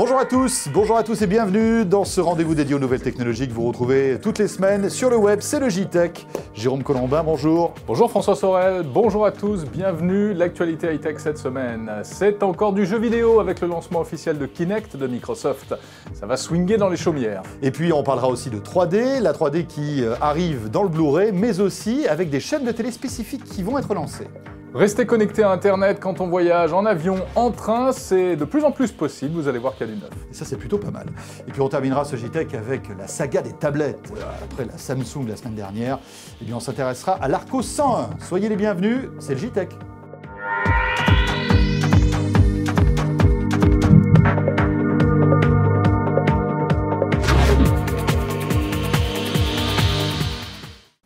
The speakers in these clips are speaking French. Bonjour à tous et bienvenue dans ce rendez-vous dédié aux nouvelles technologies que vous retrouvez toutes les semaines sur le web, c'est le JTech. Jérôme Colombin, bonjour. Bonjour François Sorel, bonjour à tous, bienvenue. L'actualité high-tech cette semaine, c'est encore du jeu vidéo avec le lancement officiel de Kinect de Microsoft. Ça va swinguer dans les chaumières. Et puis on parlera aussi de 3D, la 3D qui arrive dans le Blu-ray, mais aussi avec des chaînes de télé spécifiques qui vont être lancées. Rester connecté à Internet quand on voyage en avion, en train, c'est de plus en plus possible, vous allez voir qu'il y a du neuf. Et ça, c'est plutôt pas mal. Et puis on terminera ce JTech avec la saga des tablettes. Après la Samsung la semaine dernière, eh bien on s'intéressera à l'Archos 101. Soyez les bienvenus, c'est le JTech.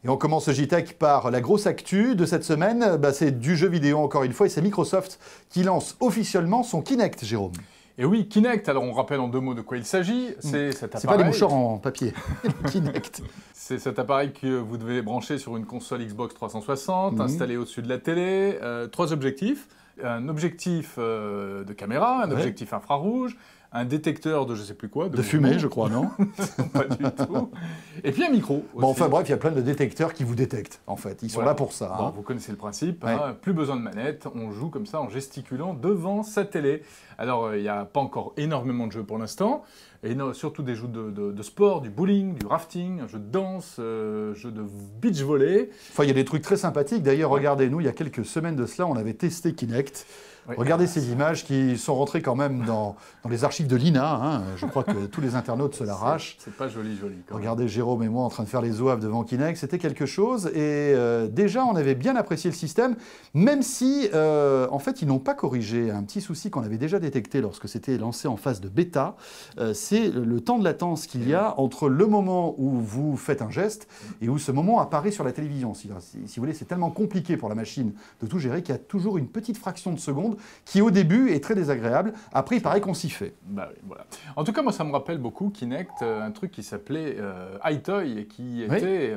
Et on commence ce JTech par la grosse actu de cette semaine, c'est du jeu vidéo encore une fois, et c'est Microsoft qui lance officiellement son Kinect, Jérôme. Et oui, Kinect, alors on rappelle en deux mots de quoi il s'agit, c'est cet appareil... C'est pas des mouchoirs en papier, Kinect. C'est cet appareil que vous devez brancher sur une console Xbox 360, installer au-dessus de la télé, trois objectifs, un objectif de caméra, un objectif infrarouge, un détecteur de je sais plus quoi. De fumée, je crois, non? Pas du tout. Et puis un micro aussi. Bon, enfin bref, il y a plein de détecteurs qui vous détectent, en fait. Ils sont là pour ça. Bon, hein. Vous connaissez le principe, hein, plus besoin de manette, on joue comme ça en gesticulant devant sa télé. Alors, il n'y a pas encore énormément de jeux pour l'instant, et surtout des jeux de sport, du bowling, du rafting, un jeu de danse, jeu de beach volley. Enfin, il y a des trucs très sympathiques. D'ailleurs, regardez-nous, il y a quelques semaines de cela, on avait testé Kinect. Oui. Regardez ces images qui sont rentrées quand même dans les archives de l'INA. Hein. Je crois que tous les internautes se l'arrachent. C'est pas joli. Quand regardez Jérôme et moi en train de faire les zouaves devant Kinect. C'était quelque chose. Et déjà, on avait bien apprécié le système, même si, en fait, ils n'ont pas corrigé un petit souci qu'on avait déjà détecté lorsque c'était lancé en phase de bêta. C'est le temps de latence qu'il y a entre le moment où vous faites un geste et où ce moment apparaît sur la télévision. Si vous voulez, c'est tellement compliqué pour la machine de tout gérer qu'il y a toujours une petite fraction de seconde qui au début est très désagréable, après il paraît qu'on s'y fait. Bah oui, voilà. En tout cas, moi ça me rappelle beaucoup Kinect, un truc qui s'appelait iToy et qui était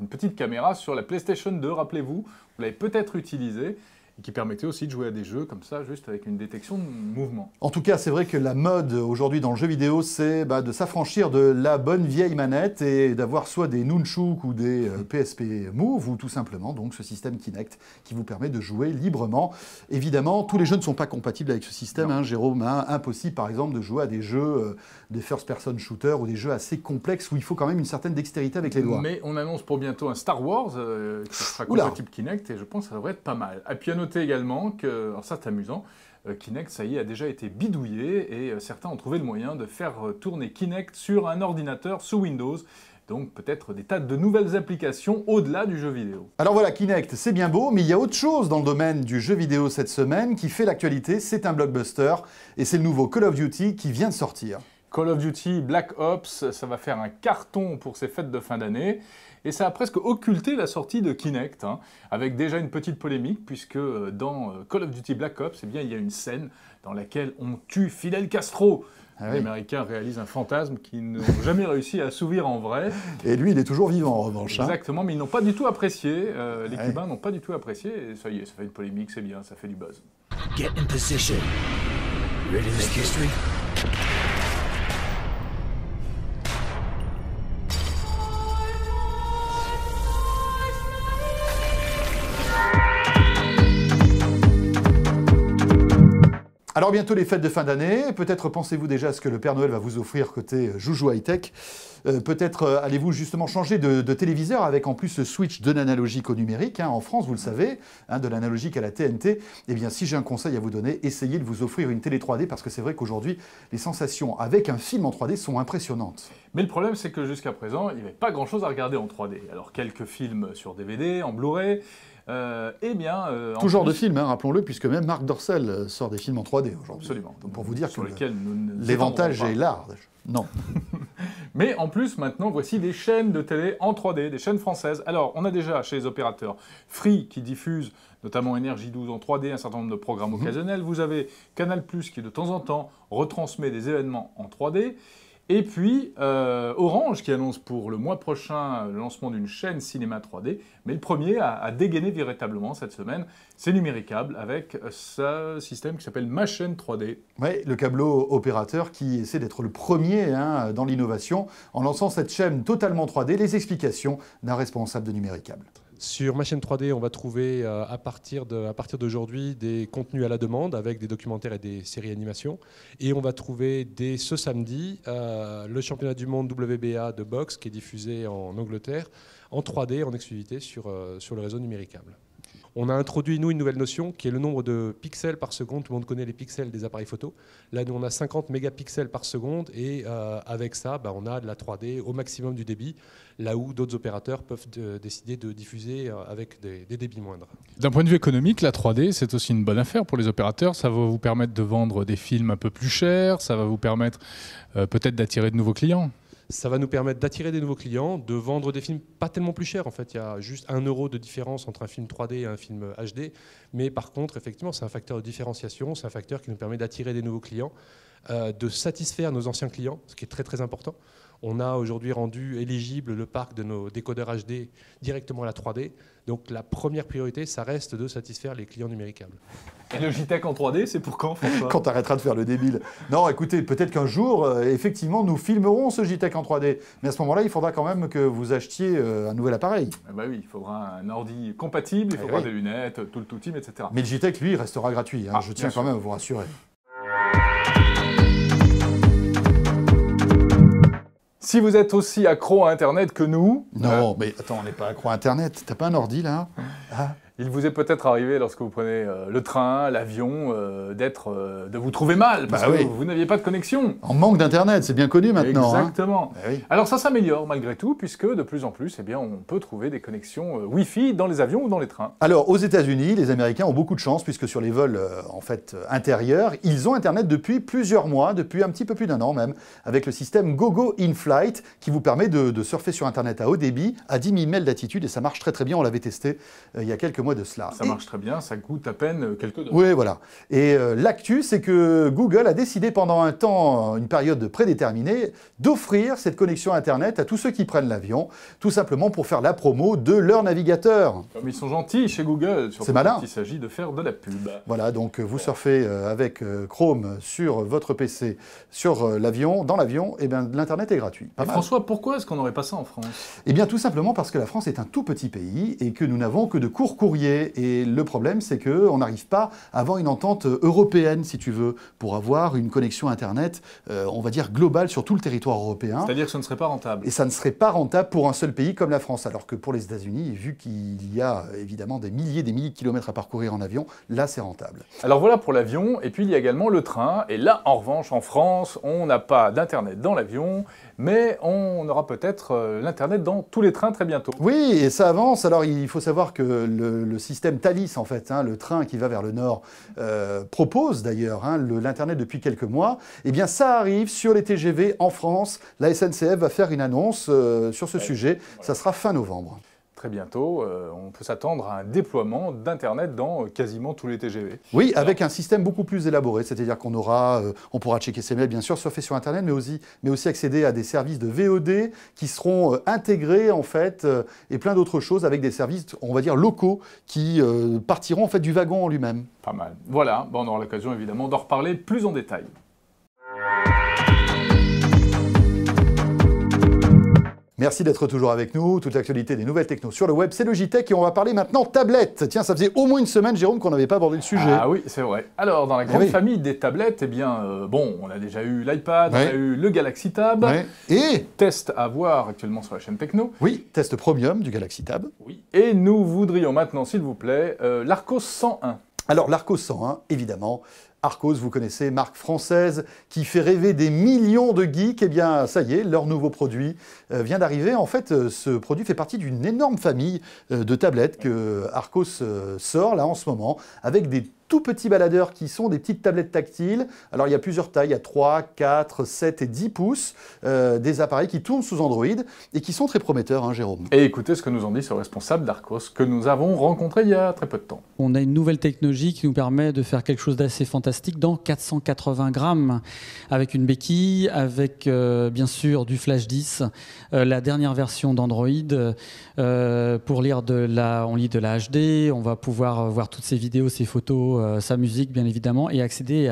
une petite caméra sur la PlayStation 2, rappelez-vous, vous l'avez peut-être utilisée. Et qui permettait aussi de jouer à des jeux comme ça, juste avec une détection de mouvement. En tout cas, c'est vrai que la mode aujourd'hui dans le jeu vidéo, c'est de s'affranchir de la bonne vieille manette et d'avoir soit des Nunchuk ou des PSP Move, ou tout simplement donc ce système Kinect qui vous permet de jouer librement. Évidemment, tous les jeux ne sont pas compatibles avec ce système, hein, Jérôme. Hein, impossible, par exemple, de jouer à des jeux des first-person shooters ou des jeux assez complexes où il faut quand même une certaine dextérité avec les doigts. Mais on annonce pour bientôt un Star Wars qui sera compatible Kinect et je pense que ça devrait être pas mal. À piano notez également que, alors ça c'est amusant, Kinect, ça y est, a déjà été bidouillé et certains ont trouvé le moyen de faire tourner Kinect sur un ordinateur sous Windows. Donc peut-être des tas de nouvelles applications au-delà du jeu vidéo. Alors voilà, Kinect, c'est bien beau, mais il y a autre chose dans le domaine du jeu vidéo cette semaine qui fait l'actualité, c'est un blockbuster et c'est le nouveau Call of Duty qui vient de sortir. Call of Duty Black Ops, ça va faire un carton pour ces fêtes de fin d'année. Et ça a presque occulté la sortie de Kinect, hein, avec déjà une petite polémique, puisque dans Call of Duty Black Ops, eh bien, il y a une scène dans laquelle on tue Fidel Castro. Ah oui. Les Américains réalisent un fantasme qu'ils n'ont jamais réussi à assouvir en vrai. Et lui, il est toujours vivant en revanche. Exactement, hein. Mais ils n'ont pas du tout apprécié. Les Cubains n'ont pas du tout apprécié. Et ça y est, ça fait une polémique, c'est bien, ça fait du buzz. Get in position. Ready to make history. Alors bientôt les fêtes de fin d'année, peut-être pensez-vous déjà à ce que le Père Noël va vous offrir côté joujou high-tech. Peut-être allez-vous justement changer de téléviseur avec en plus le switch de l'analogique au numérique. Hein, en France, vous le savez, hein, de l'analogique à la TNT. Eh bien, si j'ai un conseil à vous donner, essayez de vous offrir une télé 3D parce que c'est vrai qu'aujourd'hui, les sensations avec un film en 3D sont impressionnantes. Mais le problème, c'est que jusqu'à présent, il n'y avait pas grand-chose à regarder en 3D. Alors, quelques films sur DVD, en Blu-ray... tout genre de films, hein, rappelons-le, puisque même Marc Dorcel sort des films en 3D aujourd'hui. Absolument. Donc pour vous dire sur que l'éventail est large. Non. Mais en plus, maintenant, voici des chaînes de télé en 3D, des chaînes françaises. Alors, on a déjà chez les opérateurs Free qui diffuse notamment NRJ12 en 3D, un certain nombre de programmes occasionnels. Vous avez Canal+ qui de temps en temps retransmet des événements en 3D. Et puis, Orange qui annonce pour le mois prochain le lancement d'une chaîne cinéma 3D. Mais le premier à dégainer véritablement cette semaine, c'est Numéricable avec ce système qui s'appelle Ma chaîne 3D. Oui, le câbleau opérateur qui essaie d'être le premier dans l'innovation en lançant cette chaîne totalement 3D. Les explications d'un responsable de Numéricable. Sur Ma chaîne 3D, on va trouver à partir d'aujourd'hui des contenus à la demande avec des documentaires et des séries animations. Et on va trouver dès ce samedi le championnat du monde WBA de boxe qui est diffusé en Angleterre en 3D en exclusivité sur le réseau Numéricable. On a introduit, nous, une nouvelle notion qui est le nombre de pixels par seconde. Tout le monde connaît les pixels des appareils photo. Là, nous, on a 50 mégapixels par seconde et avec ça, on a de la 3D au maximum du débit, là où d'autres opérateurs peuvent décider de diffuser avec des débits moindres. D'un point de vue économique, la 3D, c'est aussi une bonne affaire pour les opérateurs. Ça va vous permettre de vendre des films un peu plus chers, ça va vous permettre peut-être d'attirer de nouveaux clients. Ça va nous permettre d'attirer des nouveaux clients, de vendre des films pas tellement plus chers. En fait, il y a juste 1 € de différence entre un film 3D et un film HD. Mais par contre, effectivement, c'est un facteur de différenciation, c'est un facteur qui nous permet d'attirer des nouveaux clients, de satisfaire nos anciens clients, ce qui est très très important. On a aujourd'hui rendu éligible le parc de nos décodeurs HD directement à la 3D. Donc la première priorité, ça reste de satisfaire les clients Numéricables. Et le JTech en 3D, c'est pour quand, François ? Quand t'arrêteras de faire le débile. Non, écoutez, peut-être qu'un jour, effectivement, nous filmerons ce JTech en 3D. Mais à ce moment-là, il faudra quand même que vous achetiez un nouvel appareil. Eh ben oui, il faudra un ordi compatible, il faudra des lunettes, tout le tout-team, etc. Mais le JTech, lui, restera gratuit. Je tiens quand même à vous rassurer. Si vous êtes aussi accro à Internet que nous... Non, mais attends, on n'est pas accro à Internet. T'as pas un ordi, là ? Il vous est peut-être arrivé, lorsque vous prenez le train, l'avion, de vous trouver mal, parce que vous n'aviez pas de connexion. En manque d'Internet, c'est bien connu maintenant. Exactement. Hein. Alors ça s'améliore malgré tout, puisque de plus en plus, on peut trouver des connexions Wi-Fi dans les avions ou dans les trains. Alors, aux États-Unis, les Américains ont beaucoup de chance, puisque sur les vols intérieurs, ils ont Internet depuis plusieurs mois, depuis un petit peu plus d'1 an même, avec le système GoGo InFlight, qui vous permet de surfer sur Internet à haut débit, à 10 000 miles d'altitude, et ça marche très très bien. On l'avait testé il y a quelques mois de cela. Ça marche très bien, ça coûte à peine quelques dollars. Oui, voilà. Et l'actu, c'est que Google a décidé pendant un temps, une période prédéterminée, d'offrir cette connexion Internet à tous ceux qui prennent l'avion, tout simplement pour faire la promo de leur navigateur. Comme ils sont gentils chez Google, surtout quand il s'agit de faire de la pub. Voilà, donc vous surfez avec Chrome sur votre PC, sur l'avion, dans l'avion, et bien l'Internet est gratuit. Pas mal. François, pourquoi est-ce qu'on n'aurait pas ça en France ? Eh bien tout simplement parce que la France est un tout petit pays et que nous n'avons que de courts courriers. Et le problème, c'est qu'on n'arrive pas à avoir une entente européenne, si tu veux, pour avoir une connexion Internet, on va dire, globale sur tout le territoire européen. C'est-à-dire que ce ne serait pas rentable. Et ça ne serait pas rentable pour un seul pays comme la France. Alors que pour les États-Unis, vu qu'il y a évidemment des milliers de kilomètres à parcourir en avion, là, c'est rentable. Alors voilà pour l'avion. Et puis, il y a également le train. Et là, en revanche, en France, on n'a pas d'Internet dans l'avion, mais on aura peut-être l'Internet dans tous les trains très bientôt. Oui, et ça avance. Alors, il faut savoir que le système Thalys, en fait, le train qui va vers le nord, propose d'ailleurs l'Internet depuis quelques mois. Eh bien, ça arrive sur les TGV en France. La SNCF va faire une annonce sur ce sujet. Ça sera fin novembre. Très bientôt, on peut s'attendre à un déploiement d'Internet dans quasiment tous les TGV. Oui, avec un système beaucoup plus élaboré, c'est-à-dire qu'on aura, on pourra checker ses mails, bien sûr, surfer sur Internet, mais aussi accéder à des services de VOD qui seront intégrés, en fait, et plein d'autres choses avec des services, on va dire, locaux qui partiront, en fait, du wagon en lui-même. Pas mal. Voilà, on aura l'occasion, évidemment, d'en reparler plus en détail. Merci d'être toujours avec nous. Toute l'actualité des nouvelles techno sur le web, c'est le JTech et on va parler maintenant tablette. Tiens, ça faisait au moins 1 semaine, Jérôme, qu'on n'avait pas abordé le sujet. Ah oui, c'est vrai. Alors, dans la grande famille des tablettes, on a déjà eu l'iPad, on a eu le Galaxy Tab. Et test à voir actuellement sur la chaîne techno. Oui, test premium du Galaxy Tab. Oui. Et nous voudrions maintenant, s'il vous plaît, l'Archos 101. Alors, l'Archos 101, évidemment. Archos, vous connaissez, marque française qui fait rêver des millions de geeks. Eh bien, ça y est, leur nouveau produit vient d'arriver. En fait, ce produit fait partie d'une énorme famille de tablettes que Archos sort là en ce moment, avec des tout petits baladeurs qui sont des petites tablettes tactiles. Alors il y a plusieurs tailles, il y a 3, 4, 7 et 10 pouces, des appareils qui tournent sous Android et qui sont très prometteurs, hein, Jérôme. Et écoutez ce que nous en dit ce responsable d'Archos que nous avons rencontré il y a très peu de temps. On a une nouvelle technologie qui nous permet de faire quelque chose d'assez fantastique dans 480 grammes, avec une béquille, avec bien sûr du Flash 10, la dernière version d'Android, pour lire on lit de la HD, on va pouvoir voir toutes ses vidéos, ses photos, sa musique bien évidemment, et accéder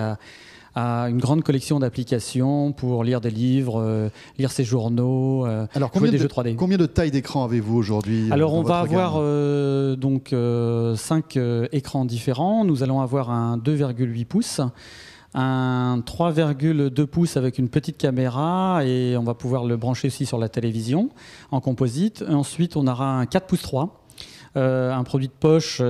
à une grande collection d'applications pour lire des livres, lire ses journaux, jouer des jeux 3D. Combien de tailles d'écran avez-vous aujourd'hui? Alors on va avoir donc 5 écrans différents. Nous allons avoir un 2,8 pouces, un 3,2 pouces avec une petite caméra, et on va pouvoir le brancher aussi sur la télévision en composite. Et ensuite on aura un 4 pouces 3. Un produit de poche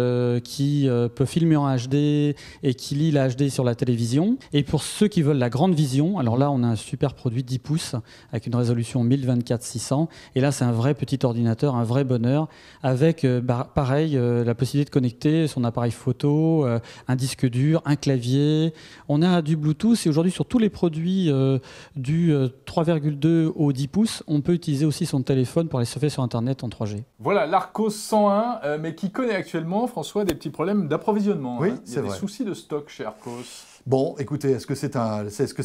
qui peut filmer en HD et qui lit la HD sur la télévision. Et pour ceux qui veulent la grande vision, alors là on a un super produit 10 pouces avec une résolution 1024-600, et là c'est un vrai petit ordinateur, un vrai bonheur, avec pareil la possibilité de connecter son appareil photo, un disque dur, un clavier. On a du Bluetooth, et aujourd'hui sur tous les produits du 3,2 au 10 pouces, on peut utiliser aussi son téléphone pour aller surfer sur internet en 3G. Voilà l'Archos 101, mais qui connaît actuellement, François, des petits problèmes d'approvisionnement. Oui, hein. Il y a des soucis de stock chez Archos. Bon, écoutez, est-ce que c'est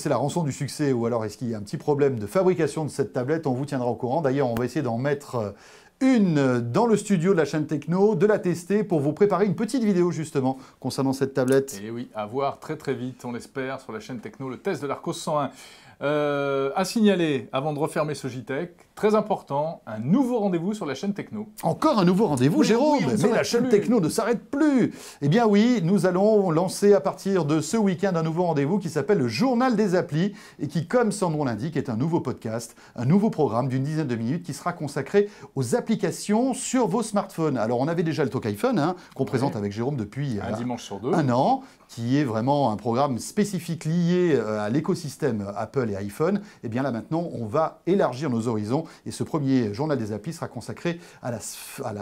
la rançon du succès, ou alors est-ce qu'il y a un petit problème de fabrication de cette tablette? On vous tiendra au courant. D'ailleurs, on va essayer d'en mettre une dans le studio de la chaîne Techno, de la tester pour vous préparer une petite vidéo justement concernant cette tablette. Et oui, à voir très très vite, on l'espère, sur la chaîne Techno, le test de l'Archos 101. À signaler, avant de refermer ce JTech, très important, un nouveau rendez-vous sur la chaîne Techno. Encore un nouveau rendez-vous, oui, Jérôme, oui, mais la chaîne Techno ne s'arrête plus. Eh bien oui, nous allons lancer à partir de ce week-end un nouveau rendez-vous qui s'appelle le Journal des applis, et qui, comme son nom l'indique, est un nouveau podcast, un nouveau programme d'une dizaine de minutes qui sera consacré aux applications sur vos smartphones. Alors on avait déjà le Talk iPhone, hein, qu'on présente avec Jérôme depuis un dimanche sur deux, un an, qui est vraiment un programme spécifique lié à l'écosystème Apple et iPhone. Et bien là maintenant, on va élargir nos horizons, et ce premier journal des applis sera consacré à la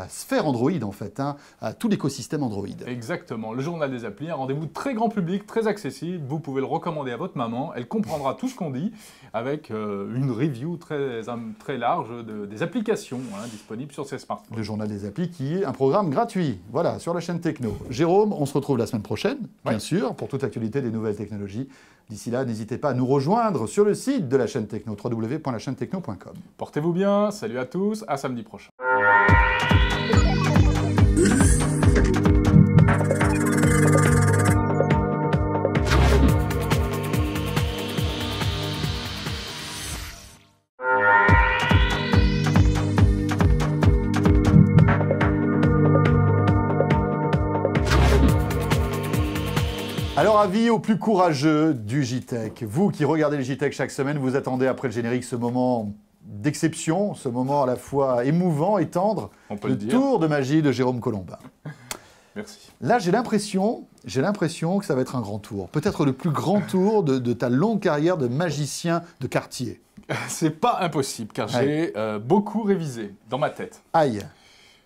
sphère Android en fait, hein, à tout l'écosystème Android. Exactement, le journal des applis, un rendez-vous très grand public, très accessible. Vous pouvez le recommander à votre maman, elle comprendra tout ce qu'on dit, avec une review très large des applications disponibles sur ses smartphones. Le journal des applis qui est un programme gratuit, voilà, sur la chaîne Techno. Jérôme, on se retrouve la semaine prochaine. Ouais. Bien sûr, pour toute l'actualité des nouvelles technologies. D'ici là, n'hésitez pas à nous rejoindre sur le site de la chaîne Techno, www.lachaînetechno.com. Portez-vous bien, salut à tous, à samedi prochain. Alors, avis aux plus courageux du JTech. Vous qui regardez le JTech chaque semaine, vous attendez après le générique ce moment d'exception, ce moment à la fois émouvant et tendre, le tour de magie de Jérôme Colombin. Merci. Là, j'ai l'impression que ça va être un grand tour. Peut-être le plus grand tour de ta longue carrière de magicien de quartier. C'est pas impossible, car j'ai beaucoup révisé dans ma tête. Aïe.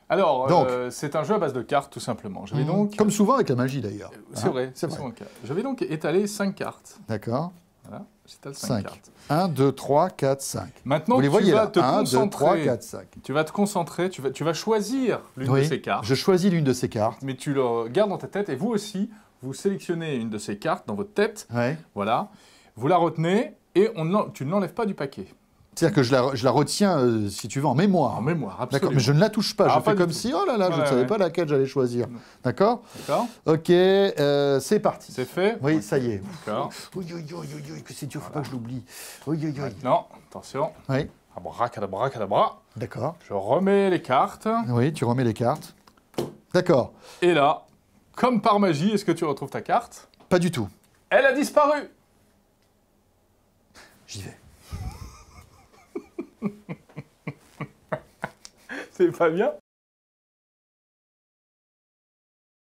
Alors, c'est un jeu à base de cartes, tout simplement. Donc, comme souvent avec la magie, d'ailleurs. C'est vrai, c'est souvent le cas. J'avais donc étalé 5 cartes. D'accord. Voilà, j'étale 5 cartes. 1, 2, 3, 4, 5. Maintenant, vous les voyez là. 1, 2, 3, 4, 5. Tu vas te concentrer, tu vas choisir l'une de ces cartes. Je choisis l'une de ces cartes. Mais tu le gardes dans ta tête, et vous aussi, vous sélectionnez une de ces cartes dans votre tête. Oui. Voilà. Vous la retenez, et tu ne l'enlèves pas du paquet. C'est-à-dire que je la retiens, si tu veux, en mémoire. En mémoire, absolument. D'accord, mais je ne la touche pas. Je fais comme si, oh là là, je ne savais pas laquelle j'allais choisir. D'accord. D'accord. Ok, c'est parti. C'est fait. Oui, okay. Ça y est. D'accord. Oui, oui, oui, oui, que c'est dur, faut pas que je l'oublie. Oui, oui, oui. Non, attention. Oui. Abracadabra, cadabra. D'accord. Je remets les cartes. Oui, tu remets les cartes. D'accord. Et là, comme par magie, est-ce que tu retrouves ta carte? Pas du tout. Elle a disparu. J'y vais. C'est pas bien.